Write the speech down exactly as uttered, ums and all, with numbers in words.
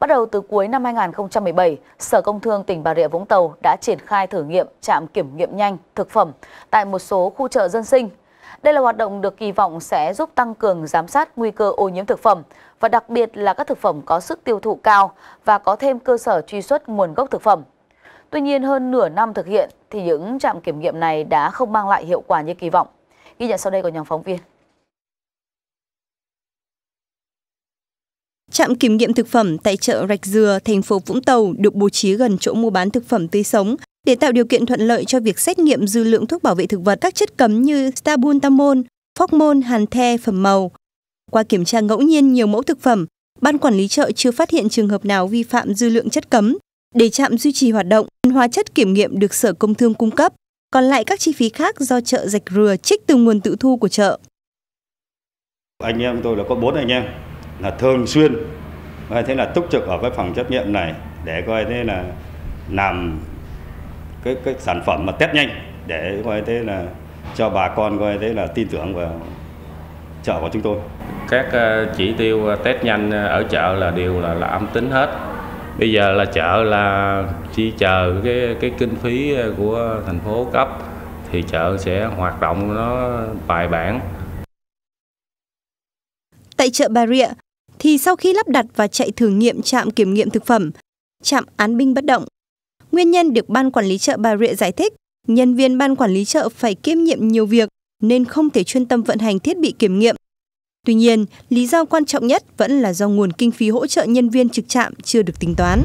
Bắt đầu từ cuối năm hai nghìn không trăm mười bảy, Sở Công Thương tỉnh Bà Rịa Vũng Tàu đã triển khai thử nghiệm trạm kiểm nghiệm nhanh thực phẩm tại một số khu chợ dân sinh. Đây là hoạt động được kỳ vọng sẽ giúp tăng cường giám sát nguy cơ ô nhiễm thực phẩm và đặc biệt là các thực phẩm có sức tiêu thụ cao và có thêm cơ sở truy xuất nguồn gốc thực phẩm. Tuy nhiên, hơn nửa năm thực hiện thì những trạm kiểm nghiệm này đã không mang lại hiệu quả như kỳ vọng. Ghi nhận sau đây của nhóm phóng viên. Trạm kiểm nghiệm thực phẩm tại chợ Rạch Dừa, thành phố Vũng Tàu được bố trí gần chỗ mua bán thực phẩm tươi sống để tạo điều kiện thuận lợi cho việc xét nghiệm dư lượng thuốc bảo vệ thực vật, các chất cấm như stabuntamol, phocmol, hàn the, phẩm màu. Qua kiểm tra ngẫu nhiên nhiều mẫu thực phẩm, ban quản lý chợ chưa phát hiện trường hợp nào vi phạm dư lượng chất cấm. Để trạm duy trì hoạt động, hóa chất kiểm nghiệm được Sở Công Thương cung cấp, còn lại các chi phí khác do chợ Rạch Dừa trích từ nguồn tự thu của chợ. Anh em tôi là có bốn anh em là thường xuyên coi thế là túc trực ở cái phòng xét nghiệm này để coi thế là làm cái cái sản phẩm mà test nhanh để coi thế là cho bà con coi thế là tin tưởng vào chợ của chúng tôi. Các chỉ tiêu test nhanh ở chợ là đều là, là âm tính hết. Bây giờ là chợ là chỉ chờ cái cái kinh phí của thành phố cấp thì chợ sẽ hoạt động nó bài bản. Tại chợ Bà Rịa thì sau khi lắp đặt và chạy thử nghiệm trạm kiểm nghiệm thực phẩm, trạm án binh bất động. Nguyên nhân được ban quản lý chợ Bà Rịa giải thích, nhân viên ban quản lý chợ phải kiêm nhiệm nhiều việc nên không thể chuyên tâm vận hành thiết bị kiểm nghiệm. Tuy nhiên, lý do quan trọng nhất vẫn là do nguồn kinh phí hỗ trợ nhân viên trực trạm chưa được tính toán.